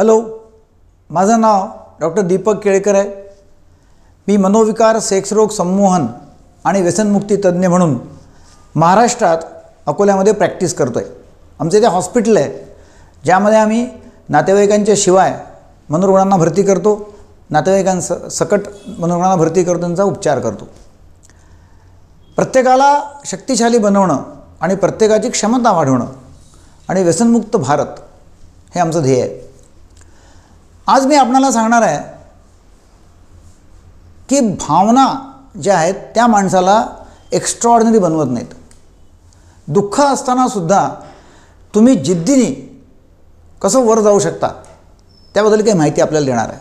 Hello, माझं नाव doctor दीपक केळकर आहे। मी मनोविकार, सेक्सरोग, संमोहन आणि व्यसनमुक्ती तज्ज्ञ म्हणून महाराष्ट्रात अकोल्यामध्ये प्रॅक्टिस करतोय। आमचे जे हॉस्पिटल आहे ज्यामध्ये आम्ही नातेवाईकांच्या शिवाय मनोरुग्णांना भरती करतो, नातेवाईकांसकट मनोरुग्णांना भरती करतो, त्यांचा उपचार करतो। प्रत्येकाला शक्तिशाली बनवणं आणि प्रत्येकाची क्षमता वाढवणं आणि व्यसनमुक्त भारत हे आमचं ध्येय आहे। आज मी आपल्याला सांगणार आहे की भावना ज्या आहेत त्या माणसाला एक्स्ट्रॉऑर्डिनरी बनवत नाहीत। दुःख असताना सुद्धा तुम्ही जिद्दीने कसं वर जाऊ शकता त्याबद्दल काही माहिती आपल्याला देणार आहे।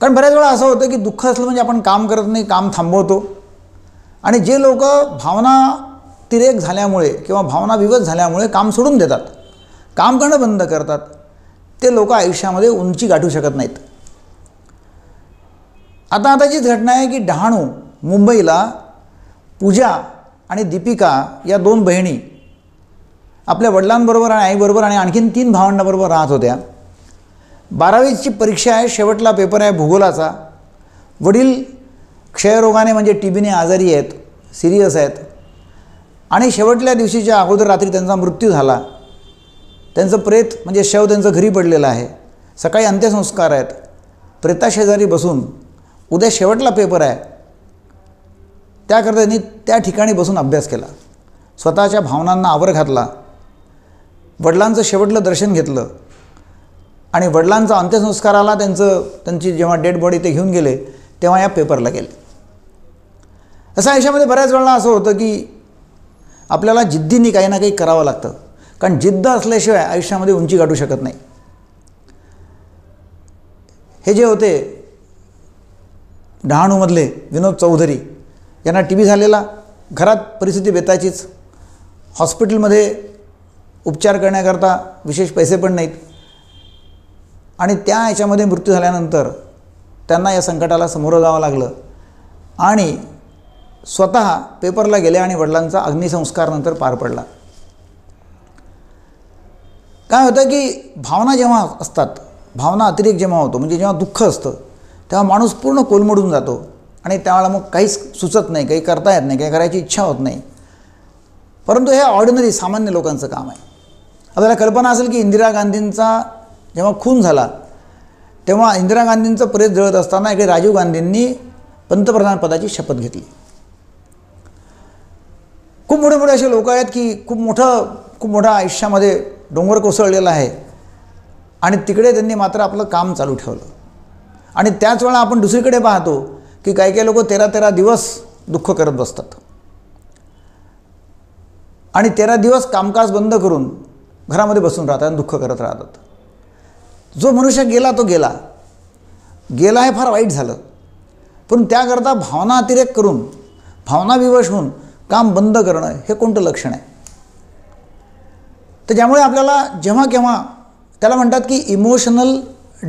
कारण बऱ्याच वेळा असं होतं की दुःख असलं म्हणजे आपण काम करत नाही, काम थांबवतो। आणि जे लोक भावना तिरेक झाल्यामुळे किंवा भावना विवश झाल्यामुळे काम सोडून देतात, काम करणं बंद करतात, ते लोक आयुष्यामध्ये उंची गाठू शकत नाहीत। आताचीच घटना आहे की डहाणू मुंबईला पूजा आणि दीपिका या दोन बहिणी आपल्या वडिलांबरोबर आणि आईबरोबर आणि आणखीन तीन भावंडांबरोबर राहत होत्या। बारावीची परीक्षा आहे, शेवटला पेपर आहे भूगोलाचा। वडील क्षयरोगाने म्हणजे टीबीने आजारी आहेत, सिरियस आहेत आणि शेवटल्या दिवशीच्या अगोदर रात्री त्यांचा मृत्यू झाला। त्यांचं प्रेत म्हणजे शव त्यांचं घरी पडलेलं आहे। सकाळी अंत्यसंस्कार आहेत। प्रेताशेजारी बसून उद्या शेवटला पेपर आहे, त्याकरता त्यांनी त्या ठिकाणी बसून अभ्यास केला, स्वतःच्या भावनांना आवर घातला, वडिलांचं शेवटलं दर्शन घेतलं आणि वडिलांचा अंत्यसंस्काराला त्यांची जेव्हा डेड बॉडी ते घेऊन गेले तेव्हा या पेपरला गेले। असं आयुष्यामध्ये बऱ्याच वेळा असं होतं की आपल्याला जिद्दीने काही ना काही करावं लागतं, कारण जिद्द असल्याशिवाय आयुष्यामध्ये उंची गाठू शकत नाही। हे जे होते डहाणूमधले विनोद चौधरी, यांना टीबी झालेला, घरात परिस्थिती बेताचीच, हॉस्पिटलमध्ये उपचार करण्याकरता विशेष पैसे पण नाहीत आणि त्या याच्यामध्ये मृत्यू झाल्यानंतर त्यांना या संकटाला सामोरं जावं लागलं आणि स्वतः पेपरला गेले आणि वडिलांचा अग्निसंस्कार नंतर पार पडला। काय होतं की भावना जेव्हा असतात, भावना अतिरेक जेव्हा होतो म्हणजे जेव्हा दुःख असतं तेव्हा माणूस पूर्ण कोलमडून जातो आणि त्यावेळेला मग काहीच सुचत नाही, काही करता येत नाही, काही करायची इच्छा होत नाही। परंतु हे ऑर्डिनरी सामान्य लोकांचं काम आहे। आपल्याला कल्पना असेल की इंदिरा गांधींचा जेव्हा खून झाला तेव्हा इंदिरा गांधींचं प्रेत जळत असताना इकडे राजीव गांधींनी पंतप्रधानपदाची शपथ घेतली। खूप मोठे असे लोक आहेत की खूप मोठा आयुष्यामध्ये डोंगर कोसळलेला आहे आणि तिकडे त्यांनी मात्र आपलं काम चालू ठेवलं। आणि त्याच वेळा आपण दुसरीकडे पाहतो की काही काही लोक 13-13 दिवस दुःख करत बसतात आणि 13 दिवस कामकाज बंद करून घरामध्ये बसून राहतात आणि दुःख करत राहतात। जो मनुष्य गेला तो गेला हे फार वाईट झालं, पण त्याकरता भावना अतिरेक करून, भावना विवश होऊन काम बंद करणं हे कोणतं लक्षण आहे? तर ज्यामुळे आपल्याला जेव्हा केव्हा त्याला म्हणतात की इमोशनल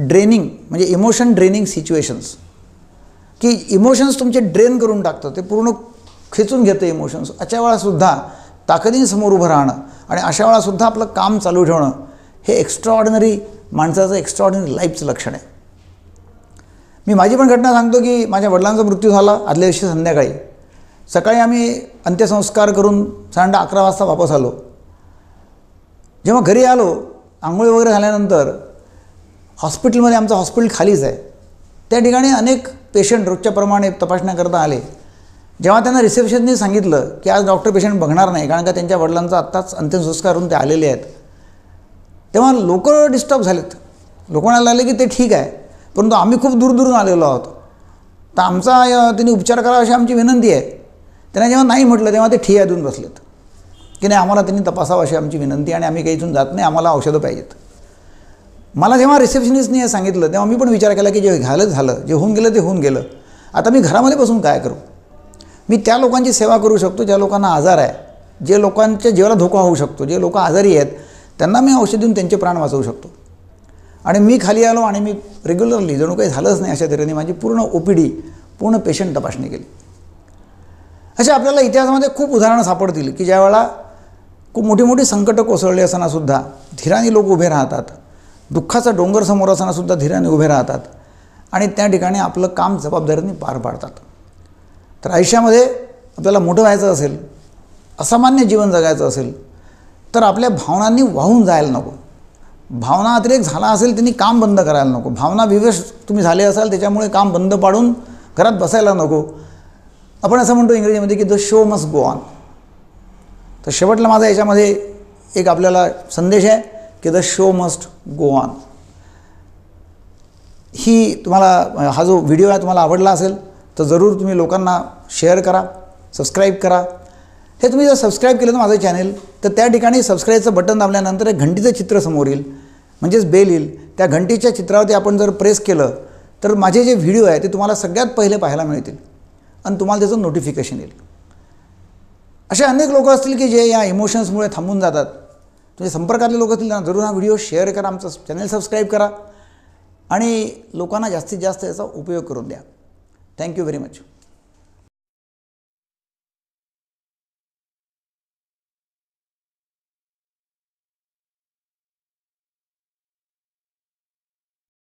ड्रेनिंग, म्हणजे इमोशन ड्रेनिंग सिच्युएशन्स, की इमोशन्स तुमचे ड्रेन करून टाकतं, ते पूर्ण खेचून घेतं इमोशन्स। अशा वेळासुद्धा ताकदीने समोर उभं राहणं आणि अशा वेळासुद्धा आपलं काम चालू ठेवणं हे एक्स्ट्रॉऑर्डिनरी माणसाचं, एक्स्ट्रॉऑर्डिनरी लाईफचं लक्षण आहे। मी माझी पण घटना सांगतो की माझ्या वडिलांचा मृत्यू झाला आदल्या दिवशी संध्याकाळी। सकाळी आम्ही अंत्यसंस्कार करून 11:30 वाजता वापस आलो। जेव्हा घरी आलो, आंघोळ वगैरे झाल्यानंतर हॉस्पिटलमध्ये, आमचं हॉस्पिटल खालीच आहे, त्या ठिकाणी अनेक पेशंट रोजच्याप्रमाणे तपासण्याकरता आले। जेव्हा त्यांना रिसेप्शनने सांगितलं की आज डॉक्टर पेशंट बघणार नाही, कारण का त्यांच्या वडिलांचा आत्ताच अंत्यसंस्कार होऊन ते आलेले आहेत, तेव्हा लोक डिस्टर्ब झालेत। लोक म्हणायला लागले की ते ठीक आहे, परंतु आम्ही खूप दूरदूरून आलेलो आहोत, तर आमचा त्यांनी उपचार करावा अशी आमची विनंती आहे। त्यांना जेव्हा नाही म्हटलं तेव्हा ते ठिय्या देऊन बसलेत की नाही, आम्हाला त्यांनी तपासावं अशी आमची विनंती आणि आम्ही काही इथून जात नाही, आम्हाला औषधं पाहिजेत। मला जेव्हा रिसेप्शनिस्टने हे सांगितलं तेव्हा मी पण विचार केला की जे झालं जे होऊन गेलं ते होऊन गेलं, आता मी घरामध्ये बसून काय करू? मी त्या लोकांची सेवा करू शकतो ज्या लोकांना आजार आहे, जे लोकांच्या जीवाला धोका होऊ शकतो, जे लोक आजारी आहेत त्यांना मी औषध देऊन त्यांचे प्राण वाचवू शकतो। आणि मी खाली आलो आणि मी रेग्युलरली, जणू काही झालंच नाही अशा तऱ्हेने माझी पूर्ण OPD, पूर्ण पेशंट तपासणी केली। अशा आपल्याला इतिहासामध्ये खूप उदाहरणं सापडतील की ज्यावेळेला खूप मोठी संकटं कोसळली असतानासुद्धा धीराने लोक उभे राहतात, दुःखाचा डोंगर समोर असताना सुद्धा धीराने उभे राहतात आणि त्या ठिकाणी आपलं काम जबाबदारीने पार पाडतात। तर आयुष्यामध्ये आपल्याला मोठं व्हायचं असेल, असामान्य जीवन जगायचं असेल तर आपल्या भावनांनी वाहून जायला नको। भावना अतिरेक झाला असेल त्यांनी काम बंद करायला नको। भावना विवश तुम्ही झाले असाल त्याच्यामुळे काम बंद पाडून घरात बसायला नको। आपण असं म्हणतो इंग्रजीमध्ये की the show must go on. तर शेवटला माझा याच्यामध्ये एक आपल्याला संदेश आहे कि the show must go on. ही तुम्हाला हा जो व्हिडिओ आहे तुम्हाला आवडला असेल तर जरूर तुम्ही लोकांना शेअर करा, सबस्क्राइब करा। हे तुम्ही जर सबस्क्राइब केलं माझं चॅनल तर त्या ठिकाणी सबस्क्राइबचं बटन दाबल्यानंतर एक घंटीचं चित्र समोर येईल, म्हणजेच बेल येईल। त्या घंटीच्या चित्रावरती आपण जर प्रेस केलं तर माझे जे व्हिडिओ आहे ते तुम्हाला सगळ्यात पहिले पाहायला मिळतील आणि तुम्हाला त्याचं नोटिफिकेशन येईल। असे अनेक लोक असतील की जे या इमोशन्समुळे थांबून जातात। तुझे संपर्कातले लोक असतील ना, जरूर हा व्हिडिओ शेअर करा, आमचं चॅनल सबस्क्राइब करा आणि लोकांना जास्तीत जास्त याचा उपयोग करून द्या। Thank you very much.